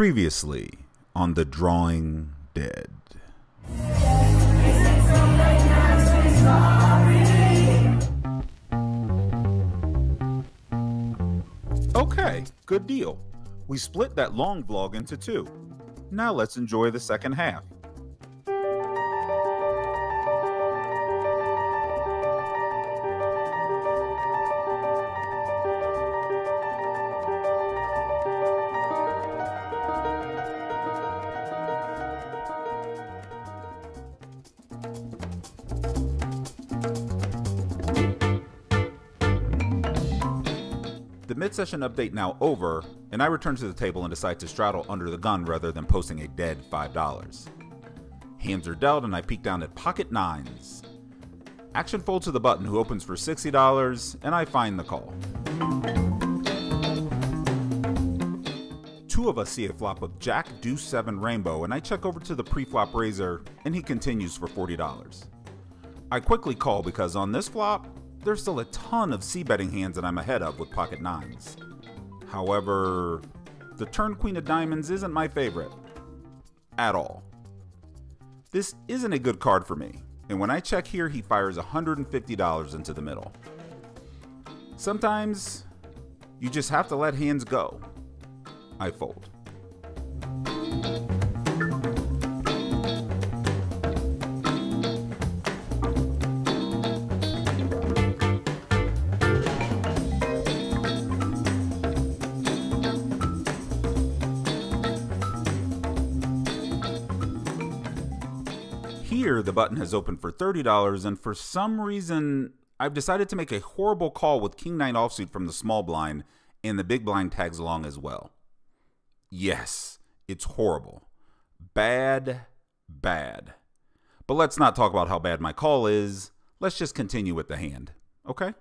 Previously on The Drawing Dead. Okay, good deal. We split that long vlog into two. Now let's enjoy the second half. The mid-session update now over, and I return to the table and decide to straddle under the gun rather than posting a dead $5. Hands are dealt and I peek down at pocket nines. Action fold to the button who opens for $60, and I find the call. Two of us see a flop of Jack, Deuce, 7, Rainbow, and I check over to the pre-flop raiser and he continues for $40. I quickly call because on this flop, there's still a ton of c-betting hands that I'm ahead of with pocket nines. However, the turn queen of diamonds isn't my favorite. At all. This isn't a good card for me, and when I check here, he fires $150 into the middle. Sometimes, you just have to let hands go. I fold. Here, the button has opened for $30, and for some reason, I've decided to make a horrible call with King-9 offsuit from the small blind, and the big blind tags along as well. Yes, it's horrible. Bad, bad. But let's not talk about how bad my call is. Let's just continue with the hand, okay?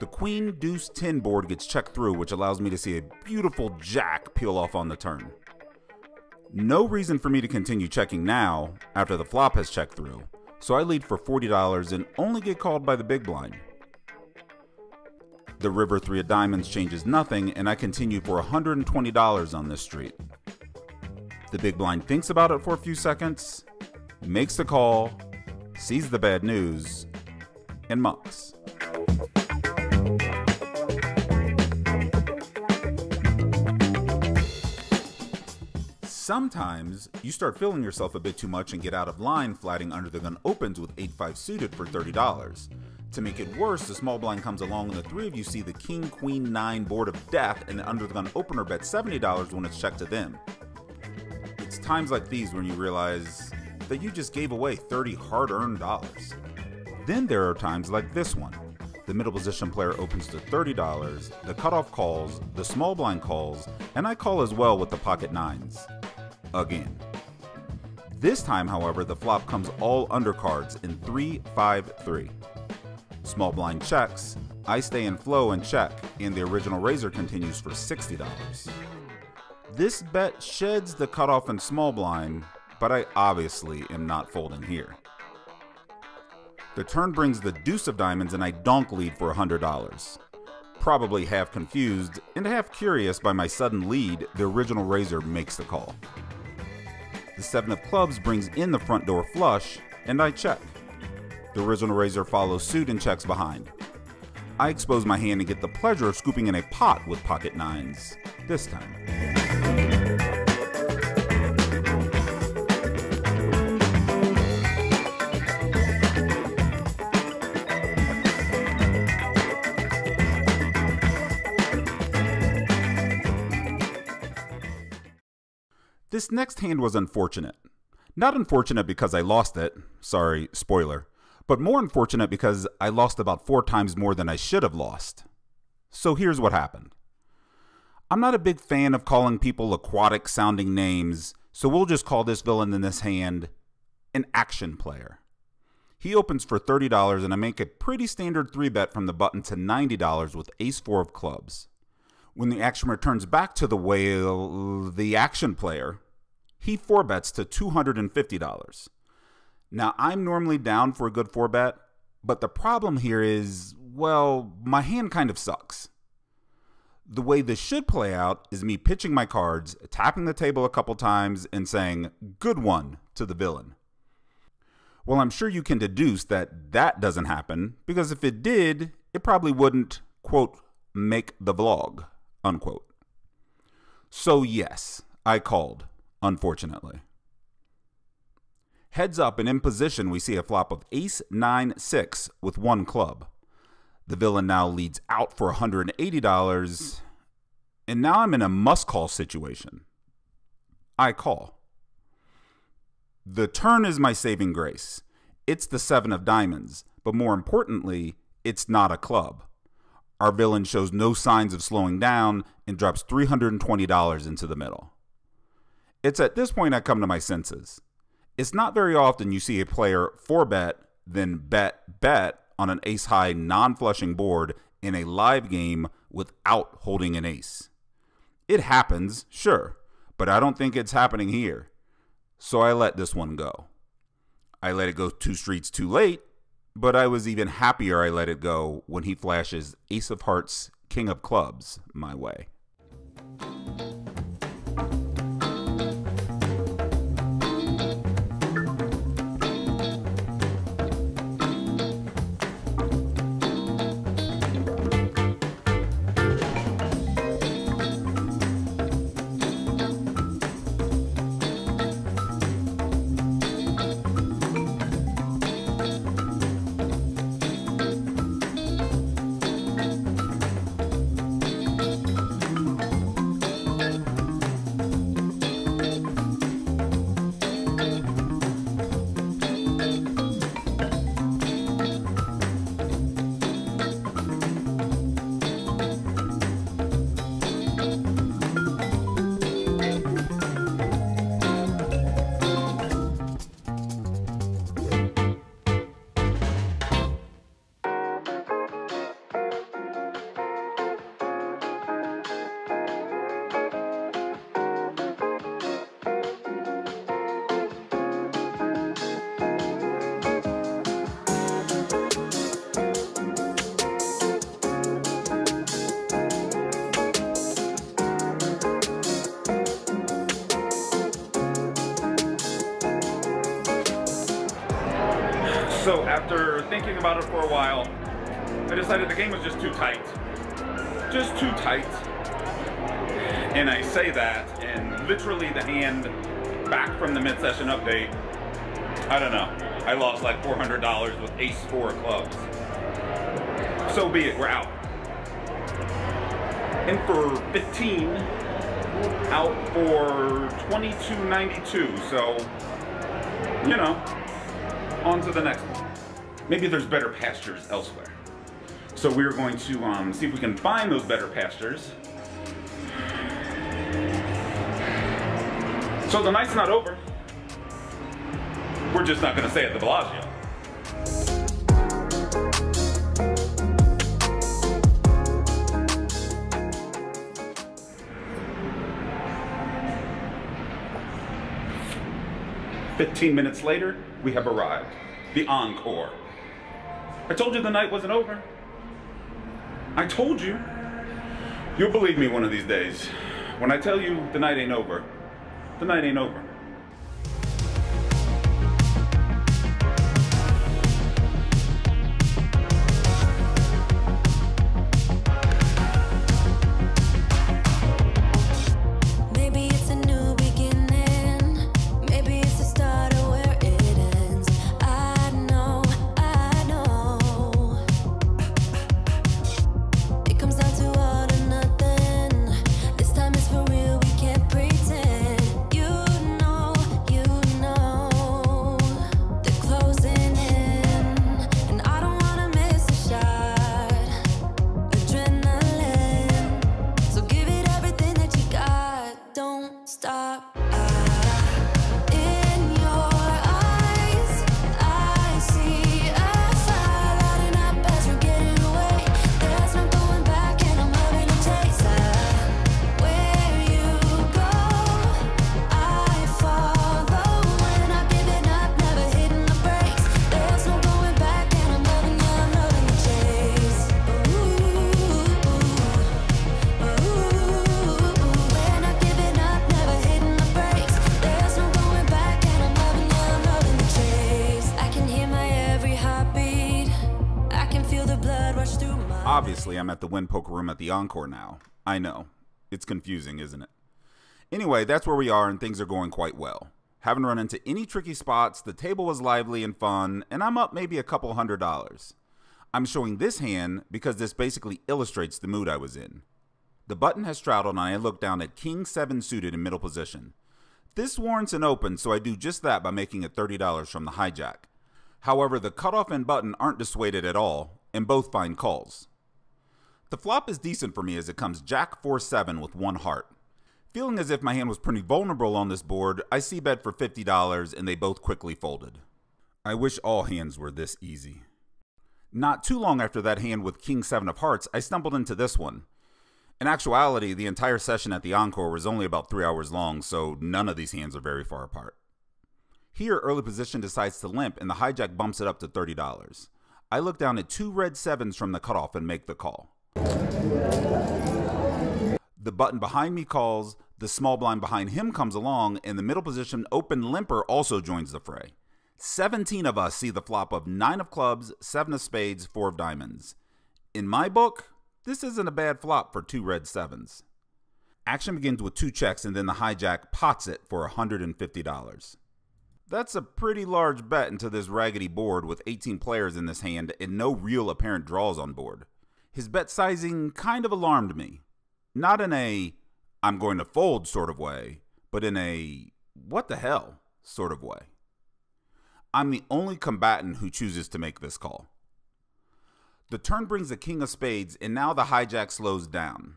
The Queen Deuce 10 board gets checked through, which allows me to see a beautiful Jack peel off on the turn. No reason for me to continue checking now, after the flop has checked through, so I lead for $40 and only get called by the big blind. The river 3 of diamonds changes nothing and I continue for $120 on this street. The big blind thinks about it for a few seconds, makes the call, sees the bad news, and mucks. Sometimes, you start feeling yourself a bit too much and get out of line. Flatting under the gun opens with 8-5 suited for $30. To make it worse, the small blind comes along and the three of you see the King, Queen, 9 board of death and the under the gun opener bets $70 when it's checked to them. It's times like these when you realize that you just gave away 30 hard-earned dollars. Then there are times like this one. The middle position player opens to $30, the cutoff calls, the small blind calls, and I call as well with the pocket nines. Again. This time, however, the flop comes all undercards in 3-5-3. Small blind checks, I stay in flow and check, and the original raiser continues for $60. This bet sheds the cutoff and small blind, but I obviously am not folding here. The turn brings the deuce of diamonds and I donk lead for $100. Probably half confused and half curious by my sudden lead, the original raiser makes the call. The 7 of clubs brings in the front door flush, and I check. The original raiser follows suit and checks behind. I expose my hand and get the pleasure of scooping in a pot with pocket nines, this time. This next hand was unfortunate. Not unfortunate because I lost it, sorry, spoiler, but more unfortunate because I lost about 4 times more than I should have lost. So here's what happened. I'm not a big fan of calling people aquatic sounding names, so we'll just call this villain in this hand an action player. He opens for $30 and I make a pretty standard 3-bet from the button to $90 with ace-4 of clubs. When the action returns back to the whale, the action player, he 4-bets to $250. Now, I'm normally down for a good 4-bet, but the problem here is, well, my hand kind of sucks. The way this should play out is me pitching my cards, tapping the table a couple times, and saying, "Good one," to the villain. Well, I'm sure you can deduce that that doesn't happen, because if it did, it probably wouldn't, quote, make the vlog, unquote. So yes, I called, unfortunately. Heads up and in position, we see a flop of ace-9-6 with one club. The villain now leads out for $180, and now I'm in a must-call situation. I call. The turn is my saving grace. It's the 7 of diamonds, but more importantly, it's not a club. Our villain shows no signs of slowing down and drops $320 into the middle. It's at this point I come to my senses. It's not very often you see a player 4-bet, then bet on an ace-high non-flushing board in a live game without holding an ace. It happens, sure, but I don't think it's happening here. So I let this one go. I let it go 2 streets too late, but I was even happier I let it go when he flashes ace of hearts, king of clubs my way. So after thinking about it for a while, I decided the game was just too tight. Just too tight. And I say that, and literally the hand back from the mid-session update, I don't know, I lost like $400 with ace-4 clubs. So be it, we're out. In for 15, out for 22.92, so, you know. On to the next one. Maybe there's better pastures elsewhere. So we are going to see if we can find those better pastures. So the night's not over. We're just not gonna stay at the Bellagio. Fifteen minutes later, we have arrived. The Encore. I told you the night wasn't over. I told you. You'll believe me one of these days. When I tell you the night ain't over, the night ain't over. Obviously, I'm at the Wind Poker Room at the Encore now. I know. It's confusing, isn't it? Anyway, that's where we are, and things are going quite well. Haven't run into any tricky spots, the table was lively and fun, and I'm up maybe $200. I'm showing this hand because this basically illustrates the mood I was in. The button has straddled and I look down at King 7 suited in middle position. This warrants an open, so I do just that by making it $30 from the hijack. However, the cutoff and button aren't dissuaded at all, and both find calls. The flop is decent for me as it comes Jack 4-7 with one heart. Feeling as if my hand was pretty vulnerable on this board, I c-bet for $50 and they both quickly folded. I wish all hands were this easy. Not too long after that hand with King 7 of hearts, I stumbled into this one. In actuality, the entire session at the Encore was only about 3 hours long, so none of these hands are very far apart. Here, early position decides to limp and the hijack bumps it up to $30. I look down at two red 7s from the cutoff and make the call. The button behind me calls, the small blind behind him comes along, and the middle position open limper also joins the fray. 17 of us see the flop of 9 of clubs, 7 of spades, 4 of diamonds. In my book, this isn't a bad flop for two red 7s. Action begins with two checks and then the hijack pots it for $150. That's a pretty large bet into this raggedy board with 18 players in this hand and no real apparent draws on board. His bet sizing kind of alarmed me. Not in a, I'm going to fold sort of way, but in a, what the hell sort of way. I'm the only combatant who chooses to make this call. The turn brings the king of spades, and now the hijack slows down,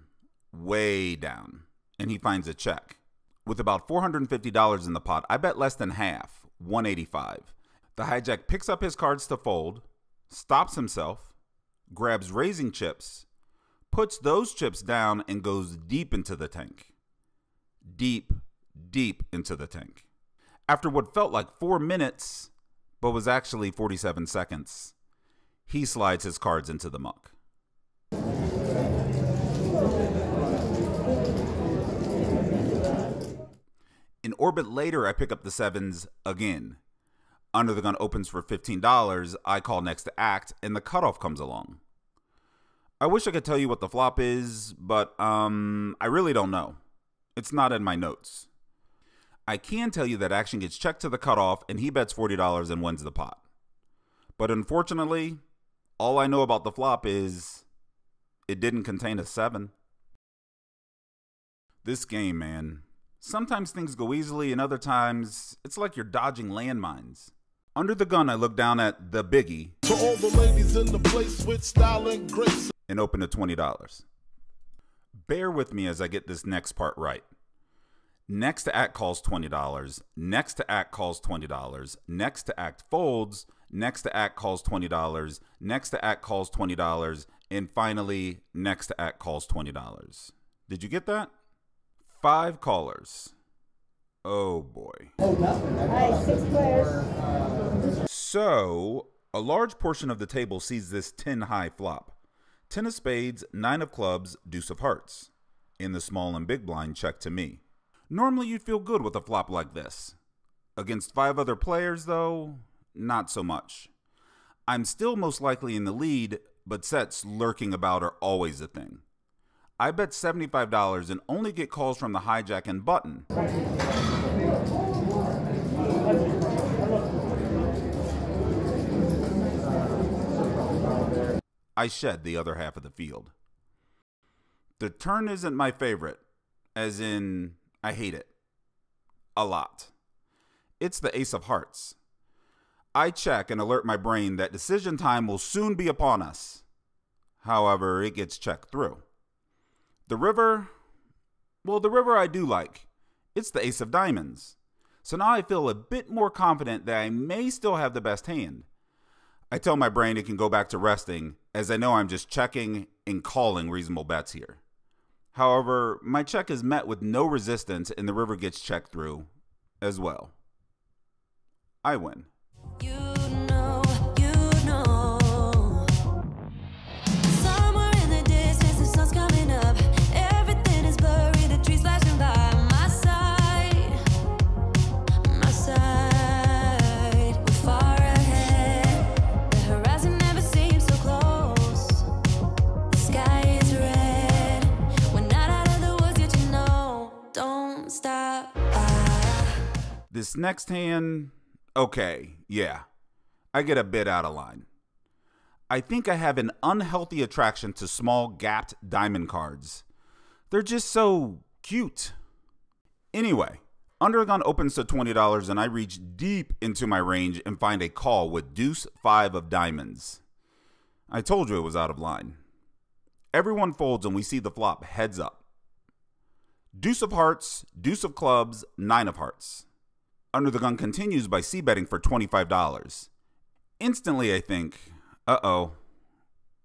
way down, and he finds a check. With about $450 in the pot, I bet less than half, $185. The hijack picks up his cards to fold, stops himself, grabs raising chips, puts those chips down and goes deep into the tank. Deep, deep into the tank. After what felt like 4 minutes, but was actually 47 seconds, he slides his cards into the muck. An orbit later, I pick up the 7s again. Under the gun opens for $15, I call next to act, and the cutoff comes along. I wish I could tell you what the flop is, but I really don't know. It's not in my notes. I can tell you that action gets checked to the cutoff and he bets $40 and wins the pot. But unfortunately, all I know about the flop is it didn't contain a 7. This game, man. Sometimes things go easily and other times it's like you're dodging landmines. Under the gun, I look down at the biggie. To all the ladies in the place with style and grace. And open to $20. Bear with me as I get this next part right. Next to act calls $20, next to act calls $20, next to act folds, next to act calls $20, next to act calls $20, and finally, next to act calls $20. Did you get that? 5 callers. Oh boy. All right, 6 players. So, a large portion of the table sees this 10 high flop. 10 of spades, 9 of clubs, deuce of hearts. In the small and big blind check to me. Normally you'd feel good with a flop like this. Against 5 other players though, not so much. I'm still most likely in the lead, but sets lurking about are always a thing. I bet $75 and only get calls from the hijack and button. I shed the other half of the field. The turn isn't my favorite, as in, I hate it. A lot. It's the ace of hearts. I check and alert my brain that decision time will soon be upon us. However, it gets checked through. The river, well, the river I do like. It's the ace of diamonds. So now I feel a bit more confident that I may still have the best hand. I tell my brain it can go back to resting, as I know I'm just checking and calling reasonable bets here. However, my check is met with no resistance and the river gets checked through as well. I win. You know. Somewhere in the distance, the sun's coming up. Everything is blurry, the trees flashing by my side. My side. We're far ahead. The horizon never seems so close. This next hand, okay, yeah, I get a bit out of line. I think I have an unhealthy attraction to small gapped diamond cards. They're just so cute. Anyway, undergun opens to $20 and I reach deep into my range and find a call with deuce 5 of diamonds. I told you it was out of line. Everyone folds and we see the flop heads up. Deuce of hearts, deuce of clubs, 9 of hearts. Under the gun continues by c-betting for $25. Instantly I think, uh-oh,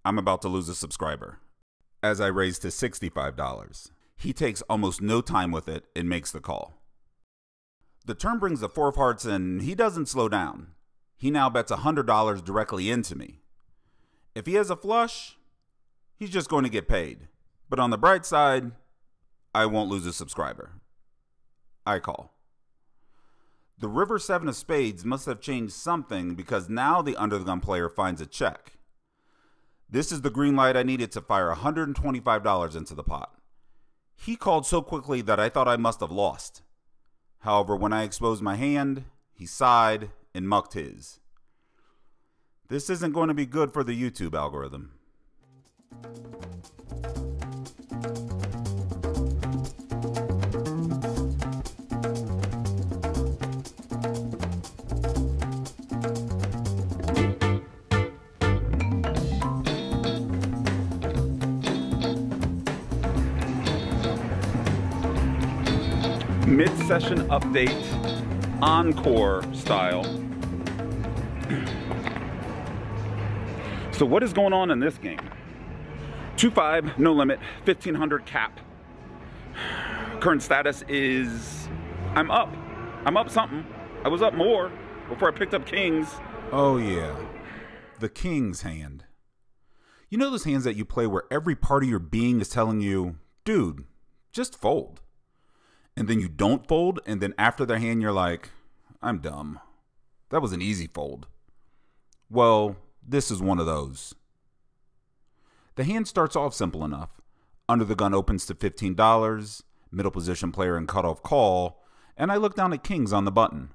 I'm about to lose a subscriber. As I raise to $65. He takes almost no time with it and makes the call. The turn brings the 4 of hearts and he doesn't slow down. He now bets $100 directly into me. If he has a flush, he's just going to get paid. But on the bright side, I won't lose a subscriber. I call. The river 7 of spades must have changed something because now the under the gun player finds a check. This is the green light I needed to fire $125 into the pot. He called so quickly that I thought I must have lost. However, when I exposed my hand, he sighed and mucked his. This isn't going to be good for the YouTube algorithm. Mid-session update, Encore style. So what is going on in this game? 2-5, no limit, 1500 cap. Current status is, I'm up. I'm up something. I was up more before I picked up kings. Oh yeah, the king's hand. You know those hands that you play where every part of your being is telling you, dude, just fold. And then you don't fold, and then after their hand, you're like, I'm dumb. That was an easy fold. Well, this is one of those. The hand starts off simple enough. Under the gun opens to $15, middle position player and cutoff call, and I look down at kings on the button.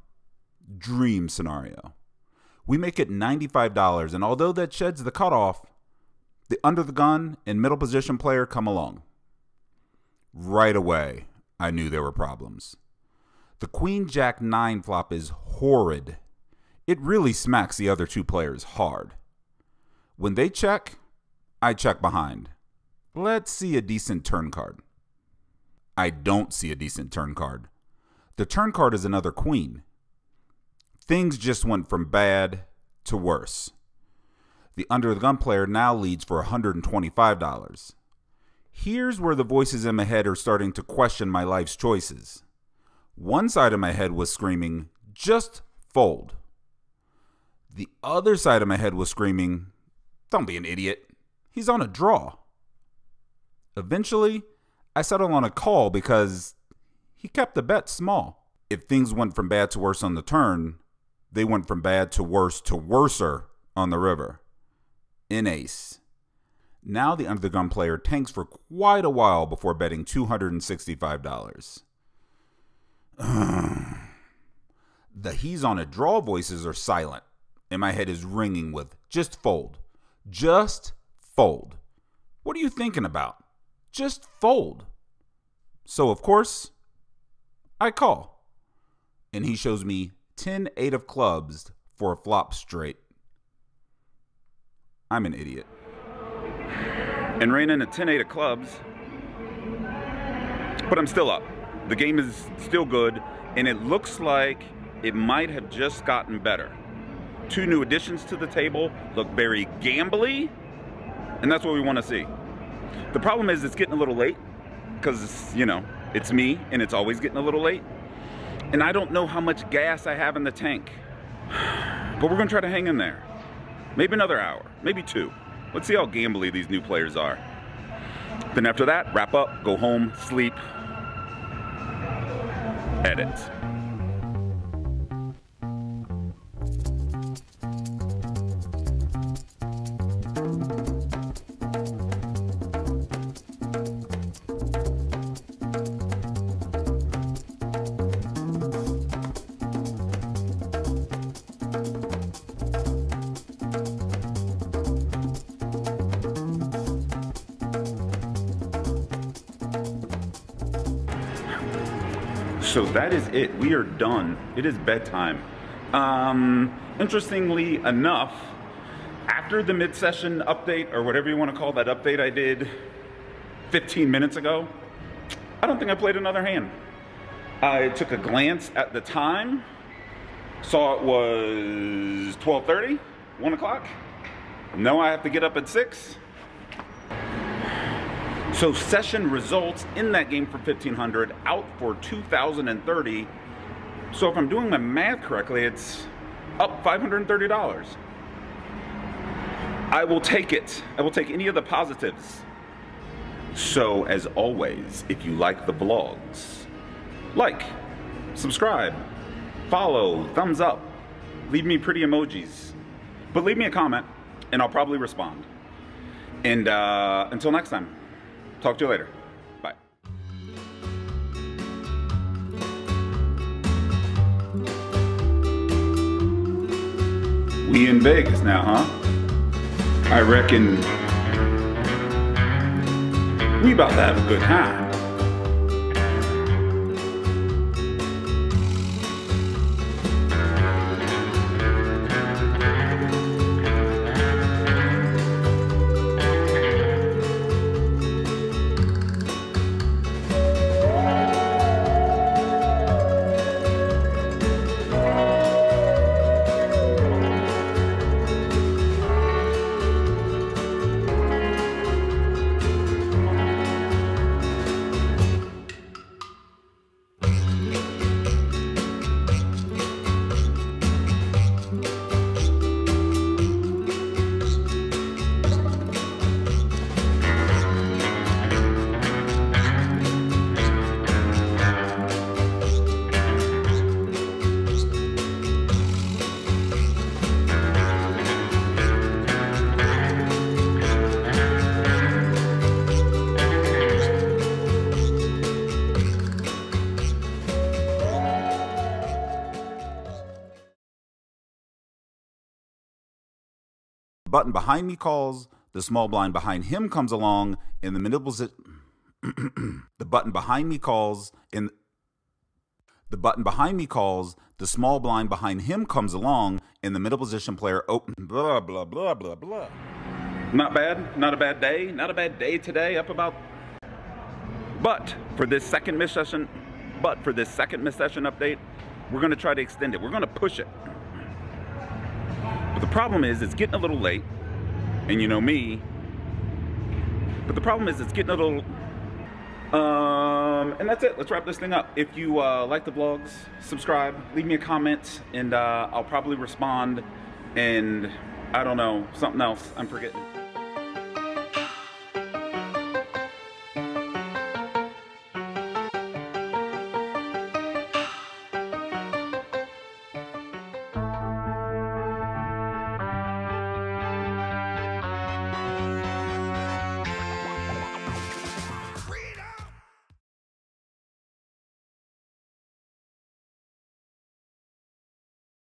Dream scenario. We make it $95, and although that sheds the cutoff, the under the gun and middle position player come along. Right away, I knew there were problems. The Queen Jack 9 flop is horrid. It really smacks the other two players hard. When they check, I check behind. Let's see a decent turn card. I don't see a decent turn card. The turn card is another queen. Things just went from bad to worse. The under the gun player now leads for $125. Here's where the voices in my head are starting to question my life's choices. One side of my head was screaming, just fold. The other side of my head was screaming, don't be an idiot. He's on a draw. Eventually, I settled on a call because he kept the bet small. If things went from bad to worse on the turn, they went from bad to worse to worser on the river. An ace. Now the under the gun player tanks for quite a while before betting $265. The he's on a draw voices are silent, and my head is ringing with just fold. Just fold. What are you thinking about? Just fold. So of course, I call. And he shows me 10-8 of clubs for a flop straight. I'm an idiot. And ran in a 10-8 of clubs, but I'm still up. The game is still good, and it looks like it might have just gotten better. Two new additions to the table look very gambly, and that's what we want to see. The problem is it's getting a little late, because, you know, it's me, and it's always getting a little late, and I don't know how much gas I have in the tank, but we're going to try to hang in there. Maybe another hour, maybe two. Let's see how gambly these new players are. Then after that, wrap up, go home, sleep, edit. So that is it. We are done. It is bedtime. Interestingly enough, after the mid-session update, or whatever you want to call that update I did 15 minutes ago, I don't think I played another hand. I took a glance at the time, saw it was 12:30, 1 o'clock. Now I have to get up at 6. So session results in that game for 1,500, out for 2,030. So if I'm doing my math correctly, it's up $530. I will take it. I will take any of the positives. So as always, if you like the vlogs, like, subscribe, follow, thumbs up, leave me pretty emojis, but leave me a comment and I'll probably respond. And until next time, talk to you later. We in Vegas now, huh? I reckon we about to have a good time. Button behind me calls, the small blind behind him comes along, and the manipulative position the button behind me calls, and the button behind me calls, the small blind behind him comes along, and the middle position player open blah blah blah blah blah. Not bad, not a bad day, not a bad day today, up about but for this second mid-session update, we're gonna try to extend it. We're gonna push it. But the problem is, it's getting a little late, and you know me, but the problem is, it's getting a little, and that's it. Let's wrap this thing up. If you like the vlogs, subscribe, leave me a comment, and I'll probably respond, and I don't know, something else, I'm forgetting.